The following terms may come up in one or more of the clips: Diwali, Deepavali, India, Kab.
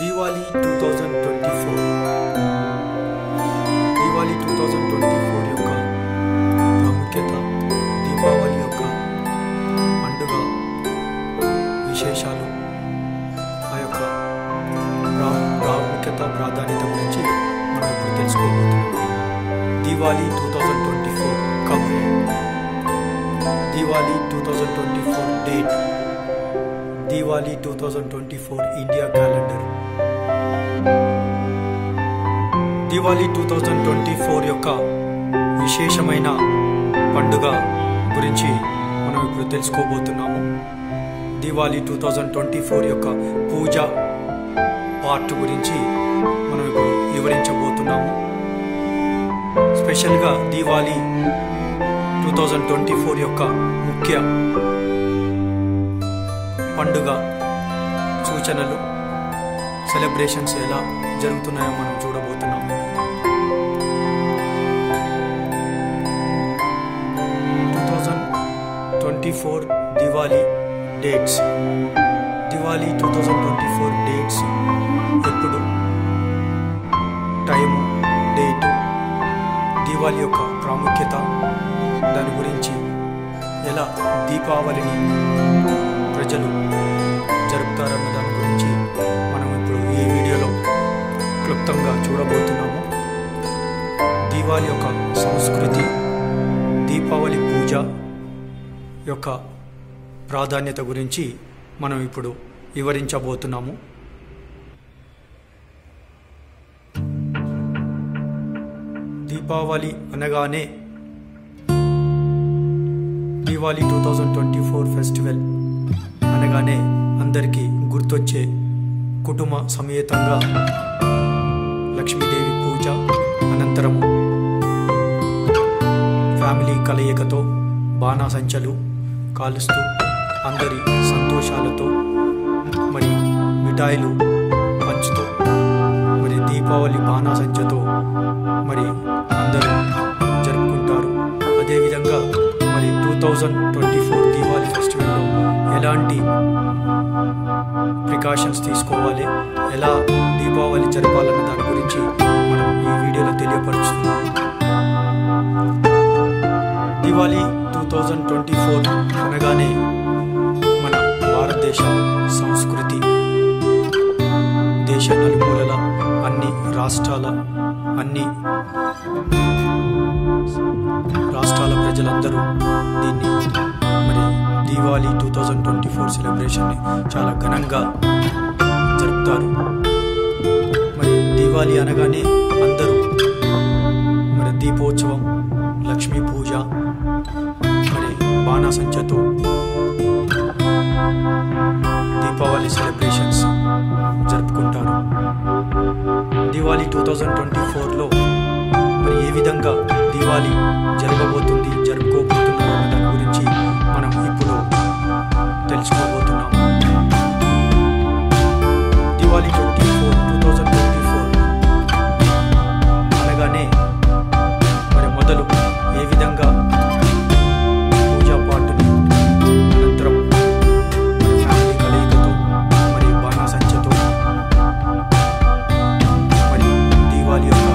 दिवाली 2024 दिवाली 2024 యొక్క ప్రాముఖ్యత దీపావళి యొక్క పండుగ విశేషాలు ఆ యొక్క ప్రాముఖ్యత ప్రాధాన్యత గురించి మనం తెలుసుకోబోతున్నాం Diwali 2024 cover Diwali 2024 date Diwali 2024 India calendar Diwali 2024 యొక్క విశేషమైన పండుగ గురించి మనం ఇప్పుడు తెలుసుకోబోతున్నాము दिवाली 2024 యొక్క పూజా పార్ట్ గురించి మనం ఇప్పుడు వివరించబోతున్నాము స్పెషల్ గా दिवाली 2024 యొక్క ముఖ్య పండుగ సూచనలు సెలబ్రేషన్స్ ఎలా జరుగుతున్నాయో మనం చూడబోతున్నాం दिवाली డేట్స్ दिवाली 2024 డేట్స్ ఎప్పుడు టైం డేట్ దివాళి యొక్క ప్రాముఖ్యత దాని గురించి ఎలా దీపావళిని ప్రజలు జరుపుతారన్న దాని గురించి మనం ఇప్పుడు ఈ వీడియోలో క్లుప్తంగా చూడబోతున్నాము దీపావళి యొక్క సంస్కృతి దీపావళి పూజ యొక్క ప్రాధాన్యత గురించి మనం ఇప్పుడు వివరించబోతున్నాము దీపావళి అనగానే दिवाली 2024 ఫెస్టివల్ అనగానే అందరికీ గుర్తొచ్చే కుటుంబ సమేతంగా లక్ష్మీదేవి పూజ అనంతరం ఫ్యామిలీ కలయికతో బాణాసంచలు కాలుస్తూ అందరి సంతోషాలతో మరి మిఠాయిలు పంచుతూ మరి దీపావళి బాణాసంచతో మరి అందరూ జరుపుకుంటారు అదేవిధంగా మరి 2024 దివాళీ ఫెస్టివల్లో ఎలాంటి ప్రికాషన్స్ తీసుకోవాలి ఎలా దీపావళి జరపాలన్న దాని గురించి మనం ఈ వీడియోలో తెలియపరుస్తున్నాము దివాళీ 2024 అనగానే మన భారతదేశ సంస్కృతి దేశ నలుమూలల అన్ని రాష్ట్రాల ప్రజలందరూ దీన్ని మరి దివాళీ 2024 సెలబ్రేషన్ని చాలా ఘనంగా జరుపుతారు మరి దివాళీ అనగానే అందరూ మరి దీపోత్సవం లక్ష్మీ పూజ మరి బాణాసంచతో దీపావళి సెలబ్రేషన్స్ జరుపుకుంటారు దివాళీ 2024లో మరి ఏ విధంగా దివాళీ జరగబోతుంది జరుపుకోబోతున్న దాని గురించి మనం ఇప్పుడు తెలుసుకోబోతున్నాము దివాళీ 2024 అనగానే మరి మొదలు ఏ విధంగా పూజా పాటలు అనంతరం ఫ్యామిలీ కలయికతో మరి బాణాసంచతో మరి దివాళీ యొక్క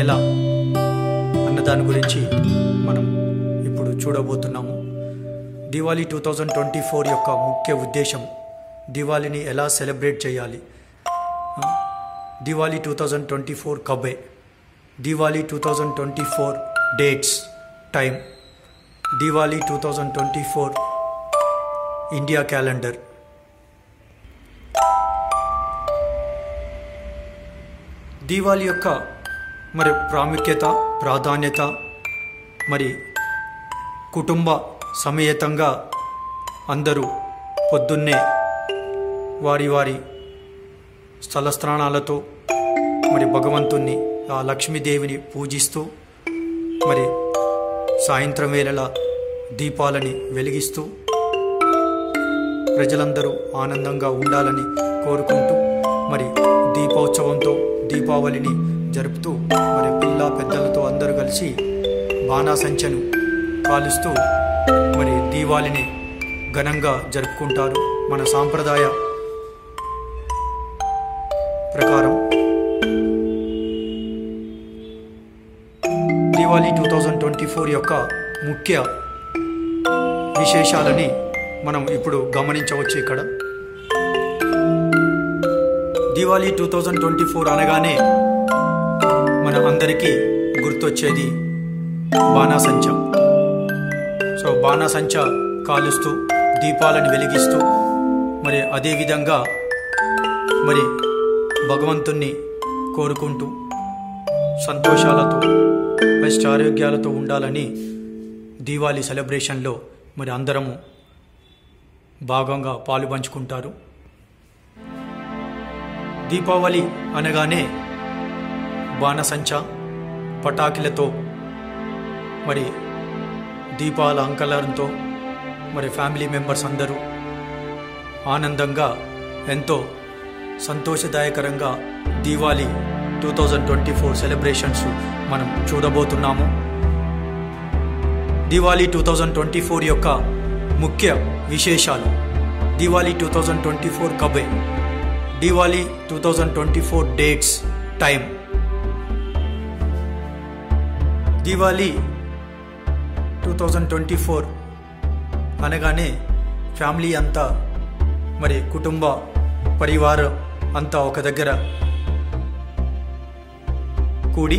ఎలా అన్న దాని గురించి మనం ఇప్పుడు చూడబోతున్నాము దివాళీ 2024 యొక్క ముఖ్య ఉద్దేశం దివాళిని ఎలా సెలబ్రేట్ చేయాలి दिवाली 2024 कब है? Diwali 2024 dates time. Diwali 2024 India calendar. Diwali యొక్క మరి ప్రాముఖ్యత ప్రాధాన్యత మరి కుటుంబ సమేతంగా అందరూ పొద్దున్నే వారి వారి స్థల స్నానాలతో మరి భగవంతుని ఆ లక్ష్మీదేవిని పూజిస్తూ మరి సాయంత్రం వేళల దీపాలని వెలిగిస్తూ ప్రజలందరూ ఆనందంగా ఉండాలని కోరుకుంటూ మరి దీపోత్సవంతో దీపావళిని జరుపుతూ మరి పిల్ల పెద్దలతో అందరూ కలిసి బాణాసంచను కాలుస్తూ మరి దీవాళిని ఘనంగా జరుపుకుంటారు మన సాంప్రదాయ ప్రకారం। దివాళీ 2024 యొక్క ముఖ్య విశేషాలని మనం ఇప్పుడు గమనించవచ్చు ఇక్కడ। దివాళీ 2024 అనగానే మన అందరికీ గుర్తొచ్చేది బాణాసంచ। సో బాణాసంచ కాలుస్తూ దీపాలను వెలిగిస్తూ మరి అదేవిధంగా మరి భగవంతుణ్ణి కోరుకుంటూ సంతోషాలతో బెస్ట్ ఆరోగ్యాలతో ఉండాలని దీవాలి సెలబ్రేషన్లో మరి అందరము భాగంగా పాలు పంచుకుంటారు। దీపావళి అనగానే బాణసంచ పటాకులతో మరి దీపాల అలంకరణతో మరి ఫ్యామిలీ మెంబర్స్ అందరూ ఆనందంగా ఎంతో సంతోషదాయకరంగా దివాళీ 2024 సెలబ్రేషన్స్ మనం చూడబోతున్నాము। దివాళీ 2024 యొక్క ముఖ్య విశేషాలు। దివాళీ 2024 కబే? Diwali 2024 dates time. దివాళీ 2024 అనగానే ఫ్యామిలీ అంతా మరి కుటుంబ పరివారం అంతా ఒక దగ్గర కూడి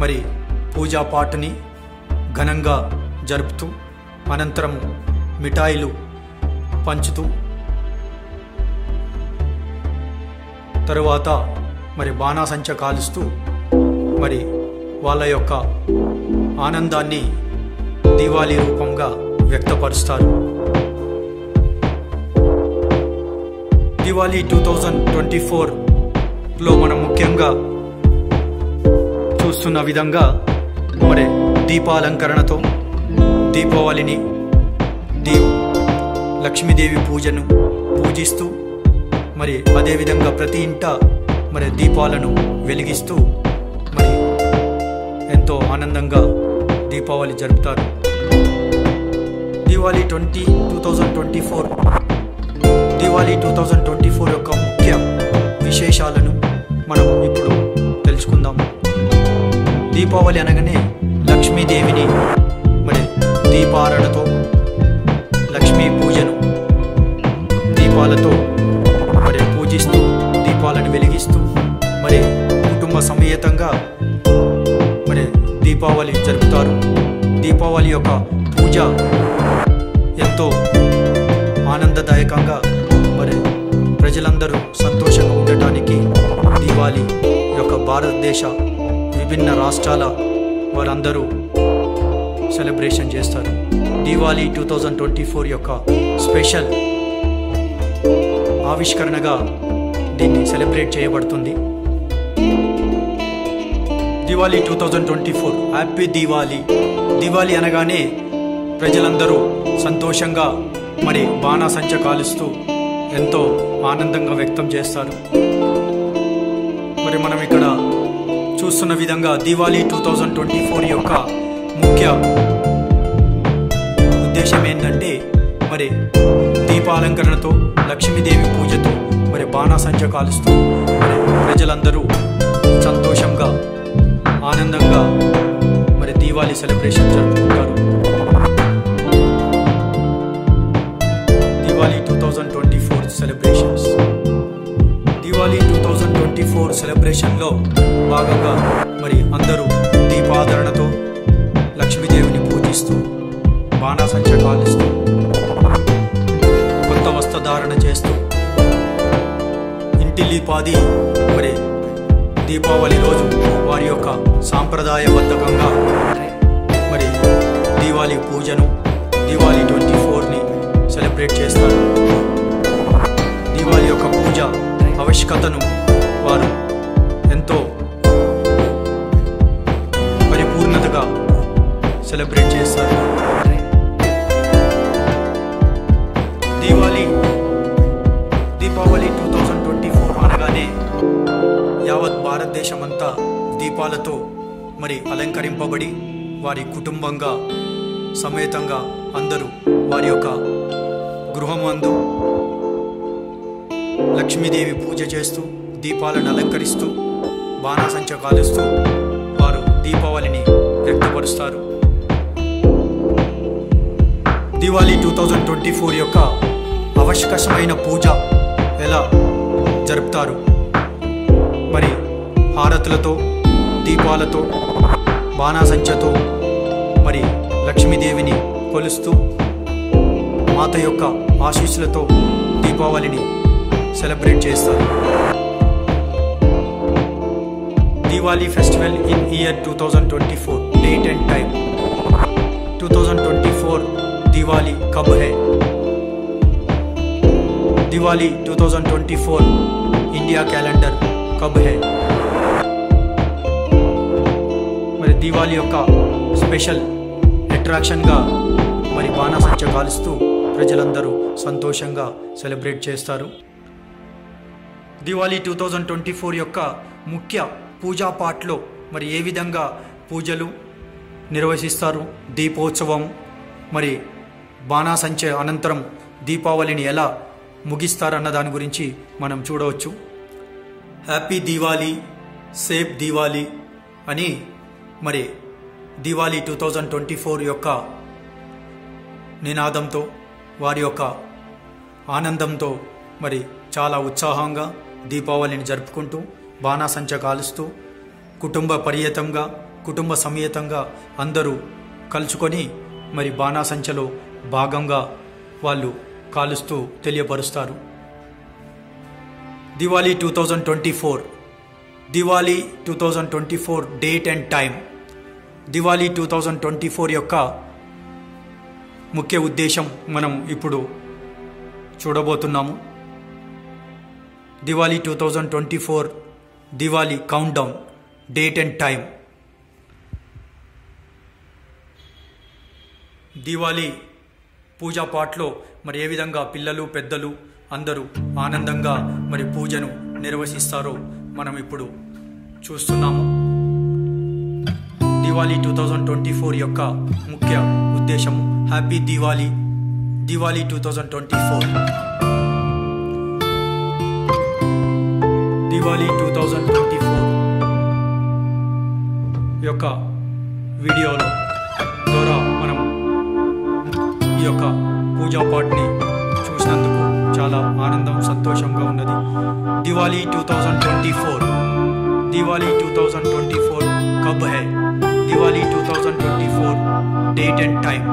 మరి పూజా పాటని ఘనంగా జరుపుతూ అనంతరం మిఠాయిలు పంచుతూ తరువాత మరి బాణాసంచ కాలుస్తూ మరి వాళ్ళ యొక్క ఆనందాన్ని దివాళీ రూపంగా వ్యక్తపరుస్తారు। దివాళీ 2024లో మనం ముఖ్యంగా చూస్తున్న విధంగా మరి దీపాలంకరణతో దీపావళిని లక్ష్మీదేవి పూజను పూజిస్తూ మరి అదేవిధంగా ప్రతి ఇంట మరి దీపాలను వెలిగిస్తూ మరి ఎంతో ఆనందంగా దీపావళి జరుపుతారు। దివాళీ 2024 దివాళీ 2024 యొక్క ముఖ్య విశేషాలను మనం ఇప్పుడు తెలుసుకుందాం। దీపావళి అనగానే లక్ష్మీదేవిని మరి దీపారాధనతో లక్ష్మీ పూజను దీపాలతో మరి పూజిస్తూ దీపాలను వెలిగిస్తూ మరి కుటుంబ సమేతంగా మరి దీపావళి జరుపుతారు। దీపావళి యొక్క పూజ ఎంతో ఆనందదాయకంగా మరి ప్రజలందరూ సంతోషంగా ఉండటానికి దివాళీ యొక్క భారతదేశ విభిన్న రాష్ట్రాల వారందరూ సెలబ్రేషన్ చేస్తారు। దివాళీ 2024 యొక్క స్పెషల్ ఆవిష్కరణగా దీన్ని సెలబ్రేట్ చేయబడుతుంది। దివాళీ 2024 హ్యాపీ దివాళీ। దివాళీ అనగానే ప్రజలందరూ సంతోషంగా మరి బాణాసంచ కాలుస్తూ ఎంతో ఆనందంగా వ్యక్తం చేస్తారు। మరి మనం ఇక్కడ చూస్తున్న విధంగా దివాళీ 2024 యొక్క ముఖ్య ఉద్దేశం ఏంటంటే మరి దీపాలంకరణతో లక్ష్మీదేవి పూజతో మరి బాణాసంచ కాలుస్తూ మరి ప్రజలందరూ సంతోషంగా ఆనందంగా మరి దివాళీ సెలబ్రేషన్ జరుపుకుంటారు। దివాళీ 2024 సెలబ్రేషన్స్। దివాళీ 2024 సెలబ్రేషన్ లో భాగంగా మరి అందరూ దీపాదరణతో లక్ష్మీదేవిని పూజిస్తూ బాణాసంచా కాలుస్తూ కొత్త వస్త్రధారణ చేస్తూ ఇంటిలిపాది మరి దీపావళి రోజు వారి యొక్క సాంప్రదాయబద్ధంగా మరి దీవాలి పూజను దీవాలి 24 ని సెలబ్రేట్ చేస్తారు। దీవాలి యొక్క పూజ ఆవశ్యకతను వారు ఎంతో పరిపూర్ణతగా సెలబ్రేట్ చేస్తారు। దీపావళి 2024 అనగానే యావత్ భారతదేశమంతా దీపాలతో మరి అలంకరింపబడి వారి కుటుంబంగా సమేతంగా అందరూ వారి యొక్క గృహమందు లక్ష్మీదేవి పూజ చేస్తూ దీపాలను అలంకరిస్తూ బాణాసంచా కాలుస్తూ వారు దీపావళిని వ్యక్తపరుస్తారు। దివాళీ 2024 యొక్క ఆవశ్యకమైన పూజ ఎలా జరుపుతారు మరి హారతులతో దీపాలతో బాణాసంచాతో మరి లక్ష్మీదేవిని కొలుస్తూ మాత యొక్క ఆశీస్సులతో దీపావళిని సెలబ్రేట్ చేస్తారు। Diwali festival in year 2024 date and time 2024 Diwali कब है? Diwali 2024 इंडिया कैलेंडर कब है? మరి దివాళీ యొక్క స్పెషల్ అట్రాక్షన్ గా మరి బాణాసంచా కాలుస్తూ ప్రజలందరూ సంతోషంగా సెలబ్రేట్ చేస్తారు। दिवाली 2024 యొక్క ముఖ్య పూజా పాటలో మరి ఏ విధంగా పూజలు నిర్వహిస్తారు దీపోత్సవం మరి బాణాసంచా అనంతరం దీపావళిని ఎలా ముగిస్తారు అన్న దాని గురించి మనం చూడవచ్చు। హ్యాపీ దివాళీ సేఫ్ దివాళీ అని మరి దివాళీ 2024 యొక్క నినాదంతో వారి యొక్క ఆనందంతో మరి చాలా ఉత్సాహంగా దీపావళిని జరుపుకుంటూ బాణాసంచా కాలుస్తూ కుటుంబ పర్యటనగా కుటుంబ సమేతంగా అందరూ కలుసుకొని మరి బాణాసంచలో భాగంగా వాళ్ళు కాలుస్తూ తెలియపరుస్తారు। Diwali 2024 Diwali 2024 date and time Diwali 2024 యొక్క ముఖ్య ఉద్దేశం మనం ఇప్పుడు చూడబోతున్నాము। Diwali 2024 Diwali countdown date and time Diwali पूजा पाठलो मरि ए विधंगा पिल्ललु पेद्दलु अंदरू आनंदंगा मरि पूजनु निर्वहिस्तारो मनम इप्पुडु चूस्तुन्नामु। दिवाली 2024 योक्क मुख्य उद्देशम हैप्पी दिवाली दिवाली 2024 दिवाली 2024 యొక్క వీడియోలో ద్వారా మనం ఈ యొక్క పూజా పాఠని చూసినందుకు చాలా ఆనందం సంతోషంగా ఉన్నది। दिवाली 2024 दिवाली 2024 कब है? Diwali 2024 date and time.